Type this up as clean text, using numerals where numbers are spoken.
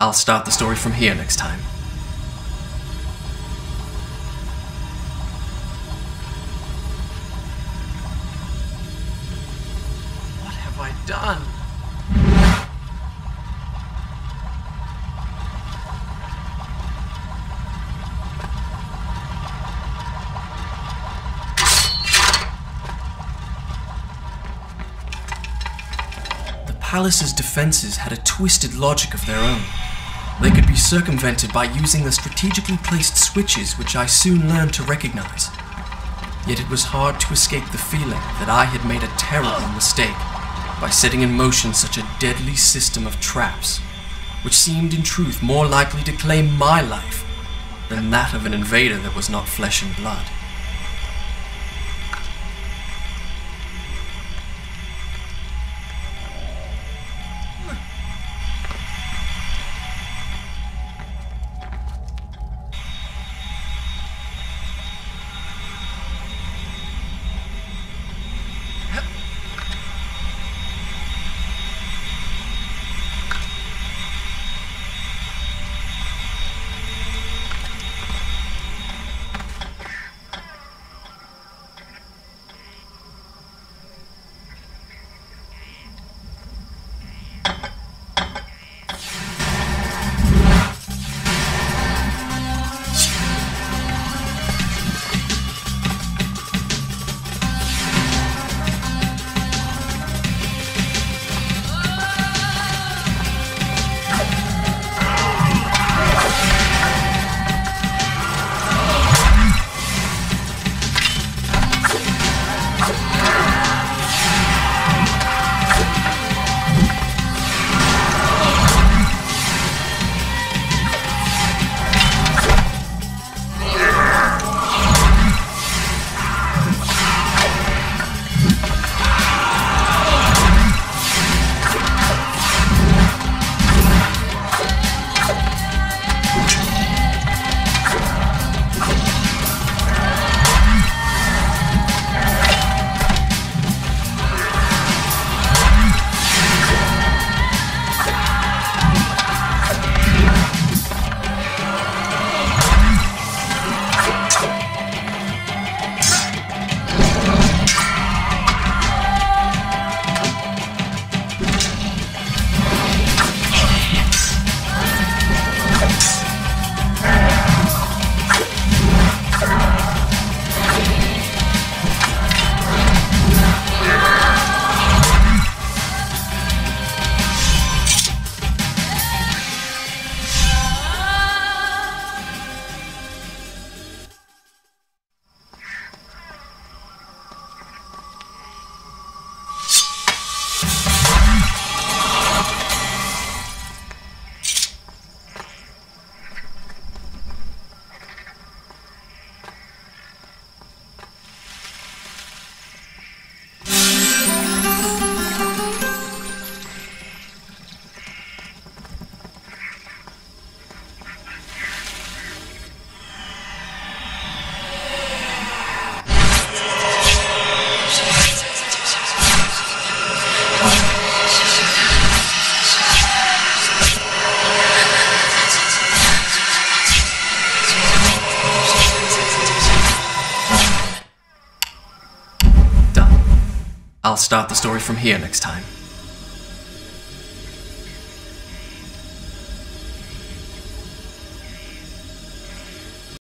I'll start the story from here next time. What have I done? The palace's defenses had a twisted logic of their own. They could be circumvented by using the strategically placed switches, which I soon learned to recognize. Yet it was hard to escape the feeling that I had made a terrible mistake by setting in motion such a deadly system of traps, which seemed in truth more likely to claim my life than that of an invader that was not flesh and blood. I'll start the story from here next time.